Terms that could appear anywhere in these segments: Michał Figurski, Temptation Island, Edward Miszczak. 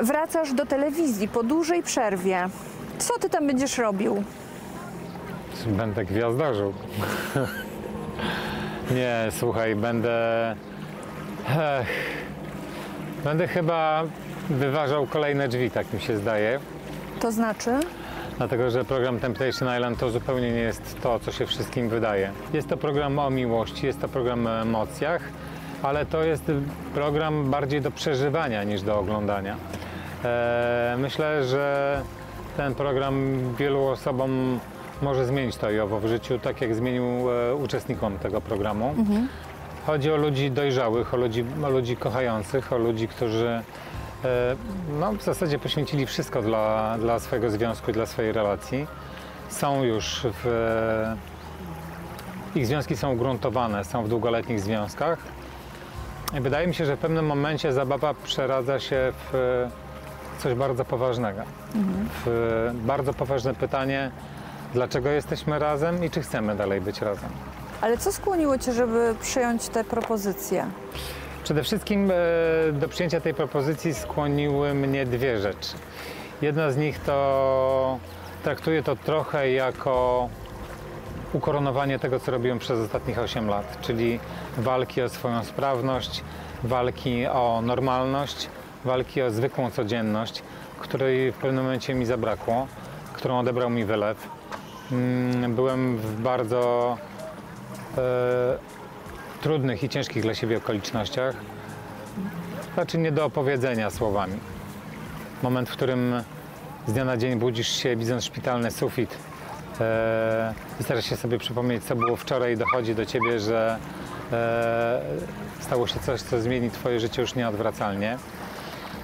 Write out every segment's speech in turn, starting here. Wracasz do telewizji po dłużej przerwie. Co ty tam będziesz robił? Będę gwiazdarzył. Nie, słuchaj, będę chyba wyważał kolejne drzwi, tak mi się zdaje. To znaczy? Dlatego, że program Temptation Island to zupełnie nie jest to, co się wszystkim wydaje. Jest to program o miłości, jest to program o emocjach, ale to jest program bardziej do przeżywania niż do oglądania. Myślę, że ten program wielu osobom może zmienić to i owo w życiu, tak jak zmienił uczestnikom tego programu. Chodzi o ludzi dojrzałych, o ludzi kochających, o ludzi, którzy w zasadzie poświęcili wszystko dla swojego związku, dla swojej relacji. Są już ich związki są ugruntowane, są w długoletnich związkach. I wydaje mi się, że w pewnym momencie zabawa przeradza się w coś bardzo poważnego. W bardzo poważne pytanie, dlaczego jesteśmy razem i czy chcemy dalej być razem. Ale co skłoniło cię, żeby przyjąć tę propozycję? Przede wszystkim do przyjęcia tej propozycji skłoniły mnie dwie rzeczy. Jedna z nich to traktuję to trochę jako ukoronowanie tego, co robiłem przez ostatnich 8 lat, czyli walki o swoją sprawność, walki o normalność, walki o zwykłą codzienność, której w pewnym momencie mi zabrakło, którą odebrał mi wylew. Byłem w bardzo trudnych i ciężkich dla siebie okolicznościach, raczej nie do opowiedzenia słowami. Moment, w którym z dnia na dzień budzisz się, widząc szpitalny sufit i starasz się sobie przypomnieć, co było wczoraj i dochodzi do ciebie, że stało się coś, co zmieni twoje życie już nieodwracalnie.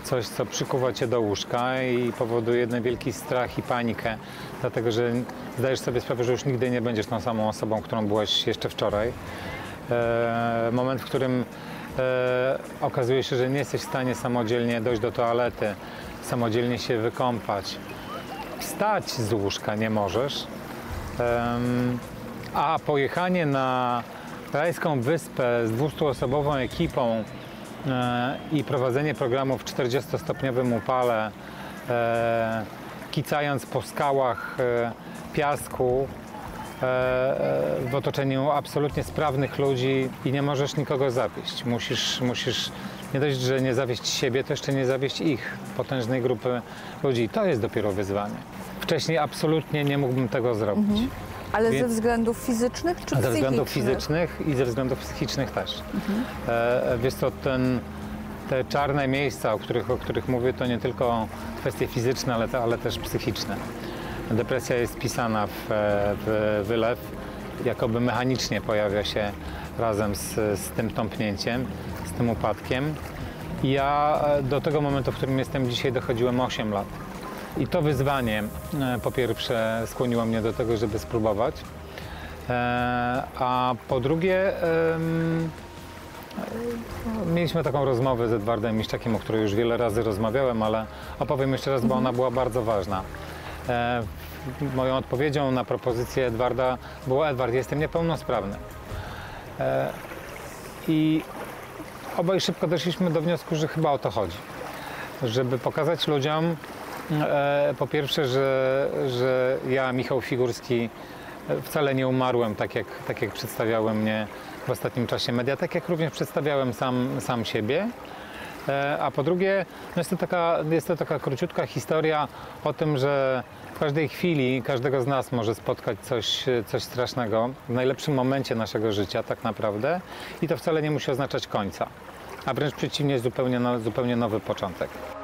Coś, co przykuwa cię do łóżka i powoduje jeden wielki strach i panikę, dlatego że zdajesz sobie sprawę, że już nigdy nie będziesz tą samą osobą, którą byłaś jeszcze wczoraj. Moment, w którym okazuje się, że nie jesteś w stanie samodzielnie dojść do toalety, samodzielnie się wykąpać. Wstać z łóżka nie możesz, a pojechanie na rajską wyspę z 200-osobową ekipą i prowadzenie programu w 40-stopniowym upale, kicając po skałach piasku, w otoczeniu absolutnie sprawnych ludzi i nie możesz nikogo zawieść. Musisz nie dość, że nie zawieść siebie, to jeszcze nie zawieść ich, potężnej grupy ludzi. I to jest dopiero wyzwanie. Wcześniej absolutnie nie mógłbym tego zrobić. Ale ze względów fizycznych czy psychicznych? Ze względów fizycznych i ze względów psychicznych też. Wiesz co, te czarne miejsca, o których mówię, to nie tylko kwestie fizyczne, ale też psychiczne. Depresja jest wpisana w wylew, jakoby mechanicznie pojawia się razem z tym tąpnięciem, z tym upadkiem. I ja do tego momentu, w którym jestem dzisiaj, dochodziłem 8 lat. I to wyzwanie po pierwsze skłoniło mnie do tego, żeby spróbować, a po drugie mieliśmy taką rozmowę z Edwardem Miszczakiem, o której już wiele razy rozmawiałem, ale opowiem jeszcze raz, bo ona była bardzo ważna. Moją odpowiedzią na propozycję Edwarda było: Edward, jestem niepełnosprawny. I obaj szybko doszliśmy do wniosku, że chyba o to chodzi. Żeby pokazać ludziom, po pierwsze, że ja, Michał Figurski, wcale nie umarłem, tak jak przedstawiały mnie w ostatnim czasie media, tak jak również przedstawiałem sam siebie. A po drugie, jest to taka króciutka historia o tym, że w każdej chwili każdego z nas może spotkać coś strasznego w najlepszym momencie naszego życia tak naprawdę i to wcale nie musi oznaczać końca, a wręcz przeciwnie, zupełnie nowy początek.